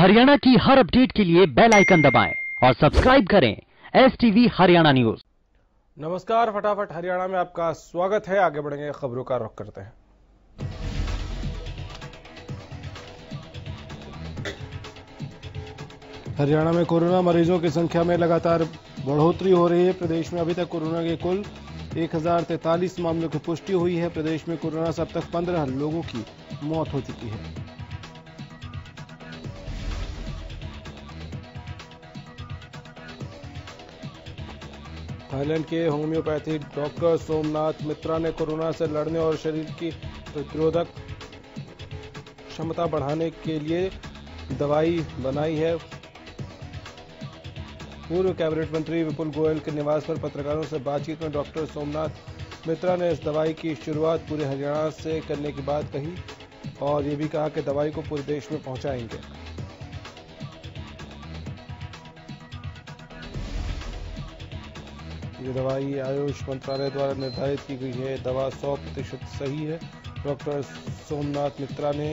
हरियाणा की हर अपडेट के लिए बेल आइकन दबाएं और सब्सक्राइब करें STV हरियाणा न्यूज। नमस्कार, फटाफट हरियाणा में आपका स्वागत है। आगे बढ़ेंगे, खबरों का रुख करते हैं। हरियाणा में कोरोना मरीजों की संख्या में लगातार बढ़ोतरी हो रही है। प्रदेश में अभी तक कोरोना के कुल 1043 मामलों की पुष्टि हुई है। प्रदेश में कोरोना से अब तक 15 लोगों की मौत हो चुकी है। थाईलैंड के होम्योपैथी डॉक्टर सोमनाथ मित्रा ने कोरोना से लड़ने और शरीर की प्रतिरोधक क्षमता बढ़ाने के लिए दवाई बनाई है। पूर्व कैबिनेट मंत्री विपुल गोयल के निवास पर पत्रकारों से बातचीत में डॉक्टर सोमनाथ मित्रा ने इस दवाई की शुरुआत पूरे हरियाणा से करने की बात कही और ये भी कहा कि दवाई को पूरे देश में पहुंचाएंगे। ये दवाई आयुष मंत्रालय द्वारा निर्धारित की गई है। दवा 100% सही है। डॉक्टर सोमनाथ मित्रा ने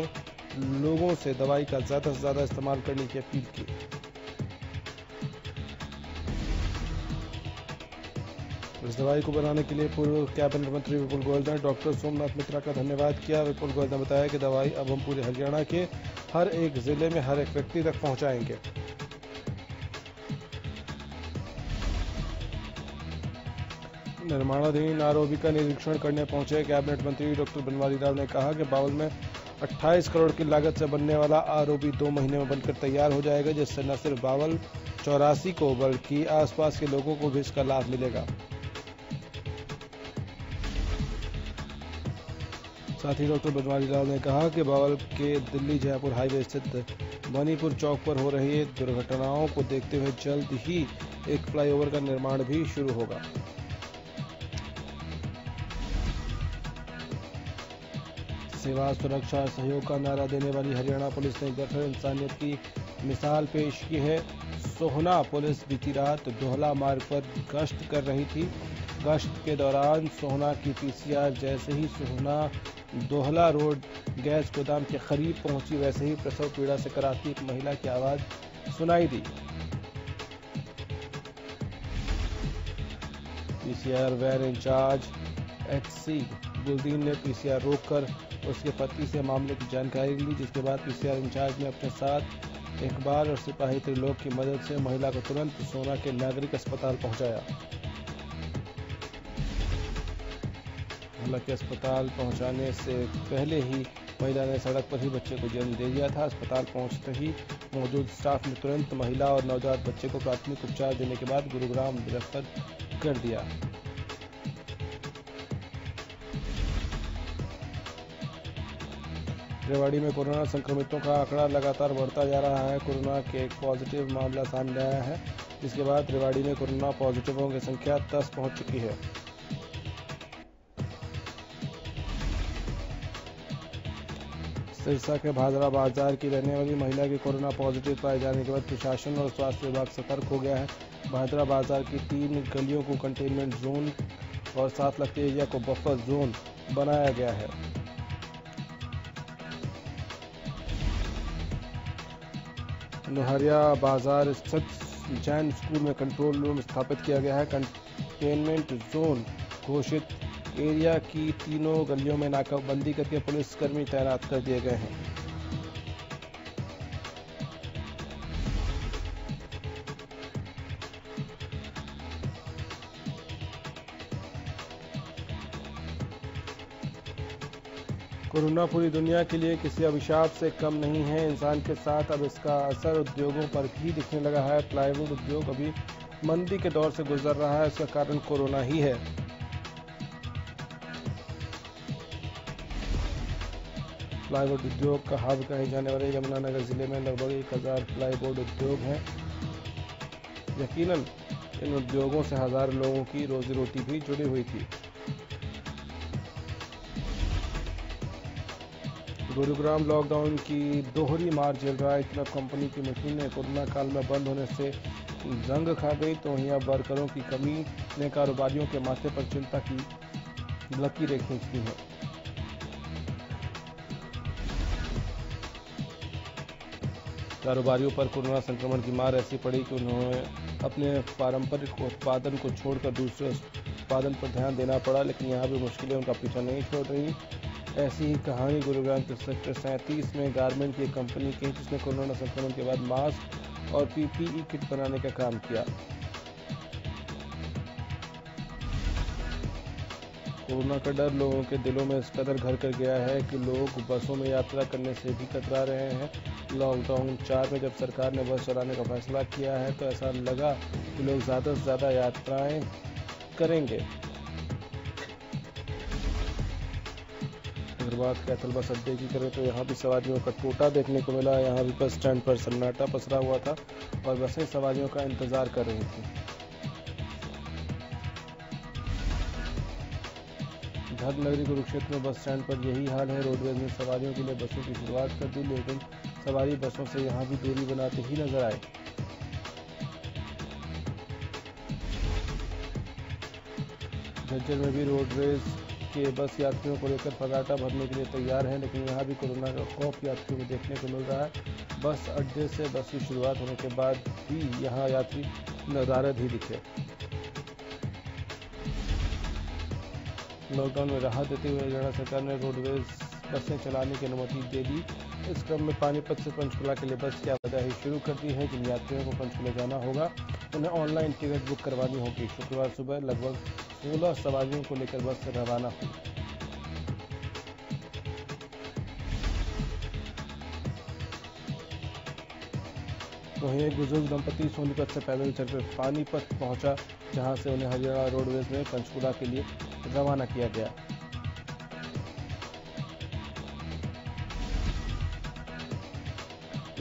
लोगों से दवाई का ज्यादा से ज्यादा इस्तेमाल करने की अपील की। इस दवाई को बनाने के लिए पूर्व कैबिनेट मंत्री विपुल गोयल ने डॉक्टर सोमनाथ मित्रा का धन्यवाद किया। विपुल गोयल ने बताया कि दवाई अब हम पूरे हरियाणा के हर एक जिले में हर एक व्यक्ति तक पहुंचाएंगे। निर्माणाधीन आरओबी का निरीक्षण करने पहुंचे कैबिनेट मंत्री डॉक्टर बनवारीलाल ने कहा कि बावल में 28 करोड़ की लागत से बनने वाला आरओबी 2 महीने में बनकर तैयार हो जाएगा, जिससे न सिर्फ बावल 84 को बल्कि आसपास के लोगों को भी इसका लाभ मिलेगा। साथ ही डॉक्टर बनवारीलाल ने कहा कि बावल के दिल्ली जयपुर हाईवे स्थित मणिपुर चौक पर हो रही दुर्घटनाओं को देखते हुए जल्द ही एक फ्लाईओवर का निर्माण भी शुरू होगा। सेवा सुरक्षा सहयोग का नारा देने वाली हरियाणा पुलिस ने एक इंसानियत की मिसाल पेश की है। सोहना पुलिस बीती रात दोहला मार्ग पर गश्त कर रही थी। गश्त के दौरान सोहना की PCR जैसे ही सोहना दोहला रोड गैस गोदाम के करीब पहुंची, वैसे ही प्रसव पीड़ा से कराती एक महिला की आवाज सुनाई दी। PCR van in-charge HC Guldeen ने PCR रोककर उसके पति से मामले की जानकारी ली, जिसके बाद PCR इंचार्ज ने अपने साथ इकबाल और सिपाही त्रिलोक की मदद से महिला को तुरंत सोना के नागरिक अस्पताल पहुंचाया। हालांकि अस्पताल पहुंचाने से पहले ही महिला ने सड़क पर ही बच्चे को जन्म दे दिया था। अस्पताल पहुंचते ही मौजूद स्टाफ ने तुरंत महिला और नवजात बच्चे को प्राथमिक उपचार देने के बाद गुरुग्राम रेफर कर दिया। रेवाड़ी में कोरोना संक्रमितों का आंकड़ा लगातार बढ़ता जा रहा है। कोरोना के एक पॉजिटिव मामला सामने आया है, जिसके बाद रेवाड़ी में कोरोना पॉजिटिवों की संख्या 10 पहुंच चुकी है। सिरसा के भादरा बाजार की रहने वाली महिला के कोरोना पॉजिटिव पाए जाने के बाद प्रशासन और स्वास्थ्य विभाग सतर्क हो गया है। भादरा बाजार की 3 गलियों को कंटेनमेंट जोन और साथ लगते एरिया को बफर जोन बनाया गया है। नहरिया बाजार स्थित जैन स्कूल में कंट्रोल रूम स्थापित किया गया है। कंटेनमेंट जोन घोषित एरिया की 3 गलियों में नाकाबंदी करके पुलिसकर्मी तैनात कर दिए गए हैं। कोरोना पूरी दुनिया के लिए किसी अभिशाप से कम नहीं है। इंसान के साथ अब इसका असर उद्योगों पर भी दिखने लगा है। प्लाईवुड उद्योग अभी मंदी के दौर से गुजर रहा है, इसका कारण कोरोना ही है। प्लाईवुड उद्योग का हब कहे जाने वाले यमुनानगर जिले में लगभग 1000 प्लाईवुड उद्योग हैं। यकीनन इन उद्योगों से हजारों लोगों की रोजी रोटी भी जुड़ी हुई थी। गुरुग्राम लॉकडाउन की दोहरी मार झेल रहा है। एक तरफ कंपनी की मशीनें कोरोना काल में बंद होने से जंग खा गई, तो यहाँ वर्करों की कमी ने कारोबारियों के माथे पर चिंता की लकीरें खींच दी है। कारोबारियों पर कोरोना संक्रमण की मार ऐसी पड़ी कि उन्होंने अपने पारंपरिक उत्पादन को छोड़कर दूसरे उत्पादन पर ध्यान देना पड़ा, लेकिन यहाँ भी मुश्किलें उनका पीछा नहीं छोड़ रही। ऐसी ही कहानी गुरुग्राम के सेक्टर 37 में गारमेंट की कंपनी की, जिसने कोरोना संक्रमण के बाद मास्क और पीपीई किट बनाने का काम किया। कोरोना का डर लोगों के दिलों में इस कदर घर कर गया है कि लोग बसों में यात्रा करने से भी कतरा रहे हैं। लॉकडाउन 4 में जब सरकार ने बस चलाने का फैसला किया है तो ऐसा लगा कि लोग ज़्यादा से ज़्यादा यात्राएं करेंगे। अगर कैथल बस अड्डे की करें तो यहाँ भी सवारियों का टोटा देखने को मिला। यहाँ भी बस स्टैंड पर सन्नाटा पसरा हुआ था और बसें सवारियों का इंतजार कर रही थी। धर्म नगरी कुरुक्षेत्र में बस स्टैंड पर यही हाल है। रोडवेज ने सवारियों के लिए बसों की शुरुआत कर दी, लेकिन सवारी बसों से यहाँ भी दूरी बनाते ही नजर आए। झज्जर में भी रोडवेज के बस यात्रियों को लेकर फगाटा भरने के लिए तैयार है, लेकिन यहाँ भी कोरोना का खौफ यात्रियों को देखने को मिल रहा है। बस अड्डे से बस की शुरुआत होने के बाद भी यहाँ यात्री नजारत ही दिखे। लॉकडाउन में राहत देते हुए हरियाणा सरकार ने रोडवेज बसें चलाने की अनुमति दे दी। इस क्रम में पानीपत से पंचकुला के लिए बस की आवाजाही शुरू कर दी है। जिन यात्रियों को पंचकुला जाना होगा उन्हें ऑनलाइन टिकट बुक करवानी होगी। शुक्रवार सुबह लगभग 16 सवारियों को लेकर बस से रवाना हुई। वहीं एक बुजुर्ग दंपति सोनीपत से पैदल चलकर पानीपत पहुंचा, जहां से उन्हें हरियाणा रोडवेज में पंचकुला के लिए रवाना किया गया।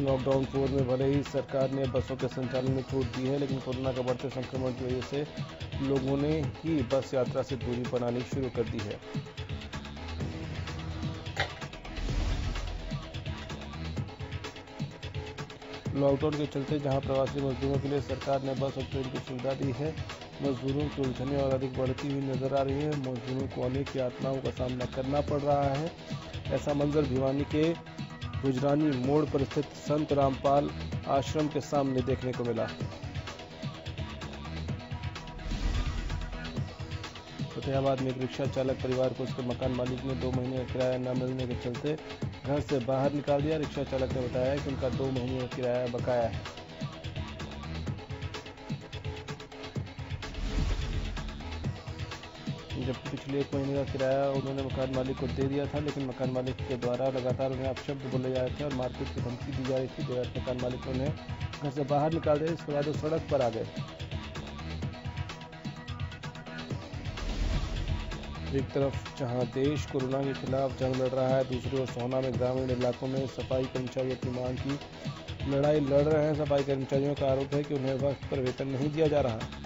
लॉकडाउन 4 में भले ही सरकार ने बसों के संचालन में छूट दी है, लेकिन कोरोना का बढ़ते संक्रमण की वजह से लोगों ने ही बस यात्रा से दूरी बनानी शुरू कर दी है। लॉकडाउन के चलते जहां प्रवासी मजदूरों के लिए सरकार ने बस और ट्रेन की सुविधा दी है, मजदूरों की उलझने और अधिक बढ़ती हुई नजर आ रही है। मजदूरों को अनेक यातनाओं का सामना करना पड़ रहा है। ऐसा मंजर भिवानी के गुजरानी मोड़ पर स्थित संत रामपाल आश्रम के सामने देखने को मिला। फतेहाबाद में एक रिक्शा चालक परिवार को उसके मकान मालिक ने 2 महीने का किराया न मिलने के चलते घर से बाहर निकाल दिया। रिक्शा चालक ने बताया कि उनका 2 महीने का किराया बकाया है। जबकि पिछले 1 महीने का किराया उन्होंने मकान मालिक को दे दिया था, लेकिन मकान मालिक के द्वारा लगातार उन्हें अपशब्द बोले जा रहे थे और मारपीट की धमकी दी जा रही थी। देर मकान मालिक ने उन्हें घर से बाहर निकाल दिया। इसके बाद वो सड़क पर आ गए। एक तरफ जहां देश कोरोना के खिलाफ जंग लड़ रहा है, दूसरी ओर सोहना में ग्रामीण इलाकों में सफाई कर्मचारी अपनी मांग की लड़ाई लड़ रहे हैं। सफाई कर्मचारियों का आरोप है कि उन्हें वक्त पर वेतन नहीं दिया जा रहा।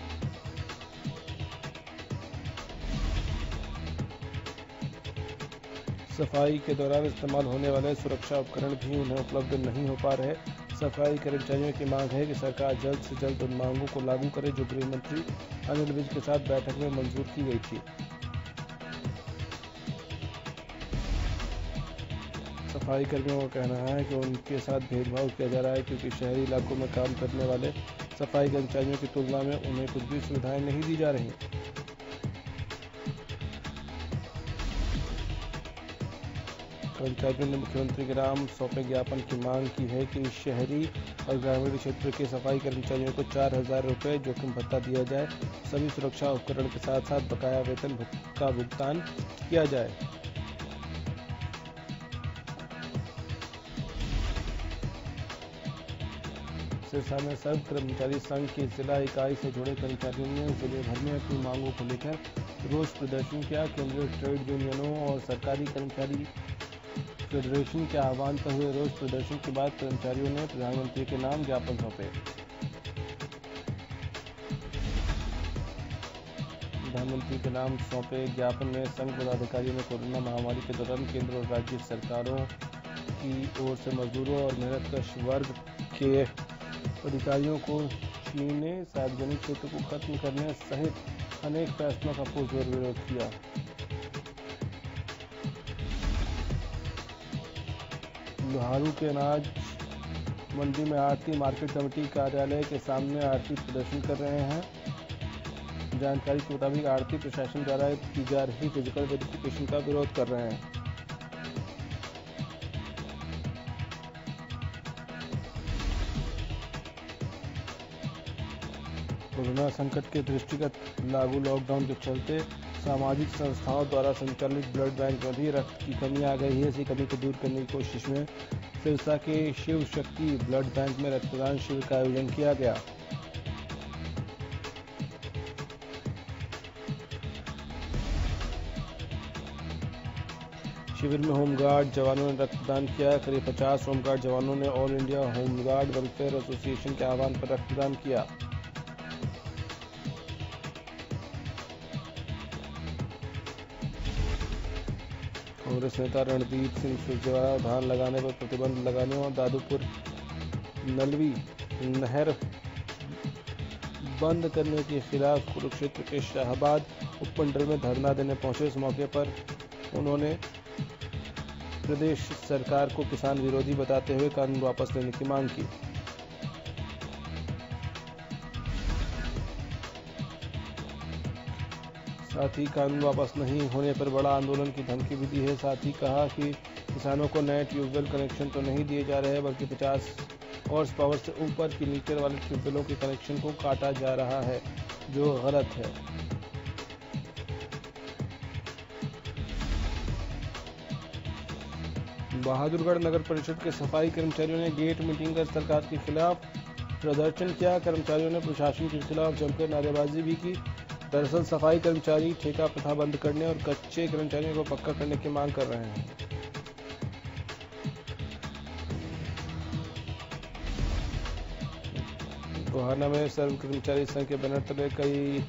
सफाई के दौरान इस्तेमाल होने वाले सुरक्षा उपकरण भी उन्हें उपलब्ध नहीं हो पा रहे। सफाई कर्मचारियों की मांग है कि सरकार जल्द से जल्द उन मांगों को लागू करे जो गृह मंत्री अनिल विज के साथ बैठक में मंजूर की गई थी। सफाई कर्मियों का कहना है कि उनके साथ भेदभाव किया जा रहा है, क्योंकि शहरी इलाकों में काम करने वाले सफाई कर्मचारियों की तुलना में उन्हें कुछ भी सुविधाएं नहीं दी जा रही। कर्मचारियों ने मुख्यमंत्री के नाम सौंपे ज्ञापन की मांग की है कि शहरी और ग्रामीण क्षेत्र के सफाई कर्मचारियों को 4000 रुपये जोखिम भत्ता दिया जाए। सभी सुरक्षा उपकरण के साथ साथ बकाया वेतन का भुगतान किया जाए। सिरसा में सर्व कर्मचारी संघ की जिला इकाई से जुड़े कर्मचारियों ने जिले भर में अपनी मांगों को लेकर रोज प्रदर्शन किया। केंद्रीय ट्रेड यूनियनों और सरकारी कर्मचारी फेडरेशन के आह्वान पर हुए रोज प्रदर्शन के बाद कर्मचारियों ने प्रधानमंत्री के नाम ज्ञापन सौंपे। प्रधानमंत्री के नाम सौंपे ज्ञापन में संघ पदाधिकारियों ने कोरोना महामारी के दौरान केंद्र और राज्य सरकारों की ओर से मजदूरों और मेहनतकश वर्ग के अधिकारियों को छीनने, सार्वजनिक क्षेत्र को खत्म करने सहित अनेक फैसलों का पुरजोर विरोध किया। लोहारू के अनाज मंडी में आरती मार्केट कमेटी कार्यालय के सामने आरती प्रदर्शन कर रहे हैं। जानकारी के मुताबिक आरती प्रशासन द्वारा की जा रही फिजिकल वेरिफिकेशन का विरोध कर रहे हैं। कोरोना संकट के दृष्टिगत लागू लॉकडाउन के चलते सामाजिक संस्थाओं द्वारा संचालित ब्लड बैंक में भी रक्त की कमी आ गई है। इसी कमी को दूर करने की कोशिश में सिरसा के शिव शक्ति ब्लड बैंक में रक्तदान शिविर का आयोजन किया गया। शिविर में होमगार्ड जवानों ने रक्तदान किया। करीब 50 होमगार्ड जवानों ने all India home guard welfare association के आह्वान पर रक्तदान किया। कांग्रेस नेता रणदीप सिंह सुरजेवाला धान लगाने पर प्रतिबंध लगाने और दादूपुर नलवी नहर बंद करने के खिलाफ कुरुक्षेत्र के शाहबाद उपमंडल में धरना देने पहुंचे। इस मौके पर उन्होंने प्रदेश सरकार को किसान विरोधी बताते हुए कानून वापस लेने की मांग की। साथ ही कानून वापस नहीं होने पर बड़ा आंदोलन की धमकी भी दी है। साथ ही कहा कि किसानों को नए ट्यूबवेल कनेक्शन तो नहीं दिए जा रहे हैं, बल्कि 50 हॉर्स पावर से ऊपर की लीटर वाले ट्यूबवेलों के कनेक्शन को काटा जा रहा है, जो गलत है। बहादुरगढ़ नगर परिषद के सफाई कर्मचारियों ने गेट मीटिंग कर सरकार के खिलाफ प्रदर्शन किया। कर्मचारियों ने प्रशासन के खिलाफ जमकर नारेबाजी भी की। दरअसल सफाई कर्मचारी ठेका प्रथा बंद करने और कच्चे कर्मचारियों को पक्का करने की मांग कर रहे हैं। गोहाना में सर्व कर्मचारी संघ के बैनर तले कई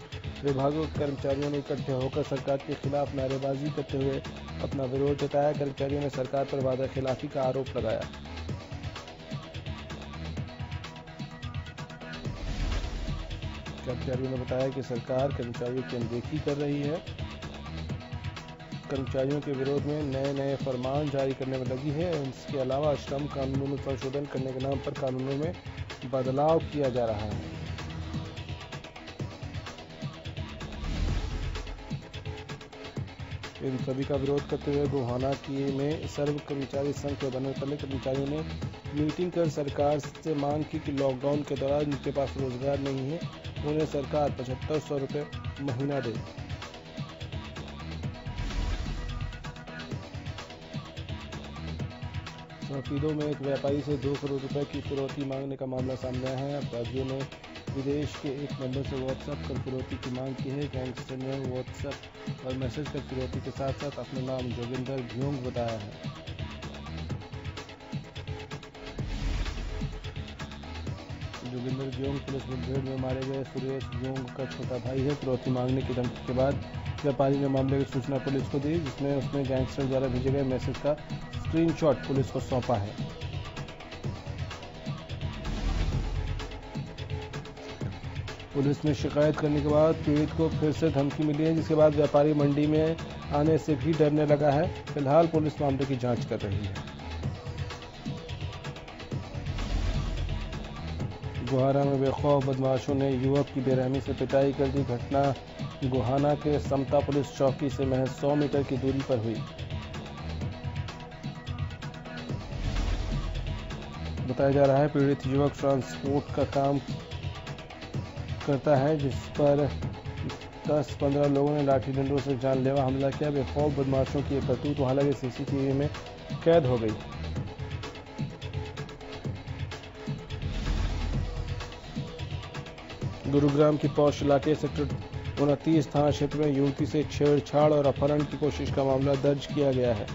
विभागों के कर्मचारियों ने इकट्ठे होकर सरकार के खिलाफ नारेबाजी करते हुए अपना विरोध जताया। कर्मचारियों ने सरकार पर वादाखिलाफी का आरोप लगाया। कर्मचारियों ने बताया कि सरकार कर्मचारियों की अनदेखी कर रही है। कर्मचारियों के विरोध में नए नए फरमान जारी करने में लगी है। इसके अलावा श्रम कानूनों में संशोधन करने के नाम पर कानूनों में बदलाव किया जा रहा है। इन सभी का विरोध करते हुए गोहाना में सर्व कर्मचारी संघ के बैनर तले कर्मचारियों ने मीटिंग कर सरकार से मांग की कि लॉकडाउन के दौरान जिनके पास रोजगार नहीं है उन्हें सरकार 7500 रुपये महीना दे। सफीदों में एक व्यापारी से 2 करोड़ रुपए की फिरौती मांगने का मामला सामने आया है। अपराधियों ने विदेश के एक नंबर से व्हाट्सएप कर फिरौती की मांग की है। गैंगस्टर ने व्हाट्सएप और मैसेज कर फिरौती के साथ साथ अपना नाम जोगिंदर घ्योंग बताया है। जोगिंदर घ्योंग पुलिस मुठभेड़ में मारे गए सुरेश का छोटा भाई है। फिरौती मांगने की धमकी के बाद व्यापारी ने मामले की सूचना पुलिस को दी, जिसमें उसने गैंगस्टर द्वारा भेजे गए मैसेज का स्क्रीनशॉट पुलिस को सौंपा है। पुलिस में शिकायत करने के बाद पीड़ित को फिर से धमकी मिली है, जिसके बाद व्यापारी मंडी में आने से भी डरने लगा है। फिलहाल पुलिस मामले की जाँच कर रही है। गोहाना में बेखौफ बदमाशों ने युवक की बेरहमी से पिटाई कर दी। घटना गोहाना के समता पुलिस चौकी से महज 100 मीटर की दूरी पर हुई। बताया जा रहा है पीड़ित युवक ट्रांसपोर्ट का काम करता है, जिस पर 10-15 लोगों ने लाठी डंडों से जानलेवा हमला किया। बेखौफ बदमाशों की करतूत हालांकि CCTV में कैद हो गई। गुरुग्राम की पौष इलाके सेक्टर 29 थाना क्षेत्र में युवती से छेड़छाड़ और अपहरण की कोशिश का मामला दर्ज किया गया है।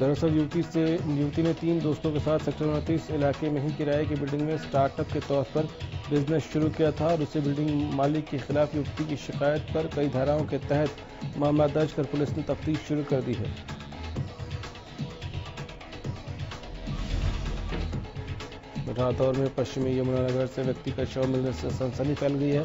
दरअसल युवती ने 3 दोस्तों के साथ सेक्टर 29 इलाके में ही किराए की बिल्डिंग में स्टार्टअप के तौर पर बिजनेस शुरू किया था और उसे बिल्डिंग मालिक के खिलाफ युवती की शिकायत पर कई धाराओं के तहत मामला दर्ज कर पुलिस ने तफ्तीश शुरू कर दी है। रातौर में पश्चिमी यमुनानगर से व्यक्ति का शव मिलने से सनसनी फैल गई है।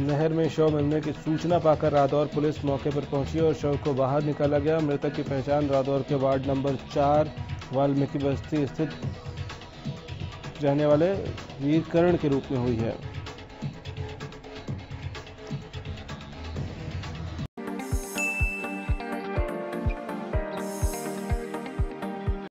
नहर में शव मिलने की सूचना पाकर रादौर पुलिस मौके पर पहुंची और शव को बाहर निकाला गया। मृतक की पहचान रादौर के वार्ड नंबर 4 वाल्मीकि बस्ती स्थित रहने वाले वीर करण के रूप में हुई है।